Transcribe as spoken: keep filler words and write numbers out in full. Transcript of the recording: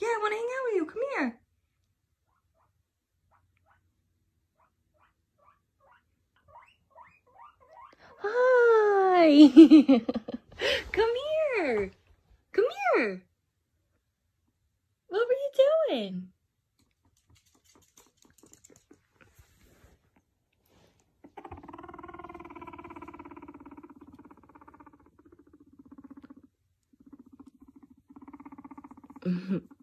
Yeah, I want to hang out with you. Come here. Hi. Come here. Come here. What were you doing? Mm-hmm.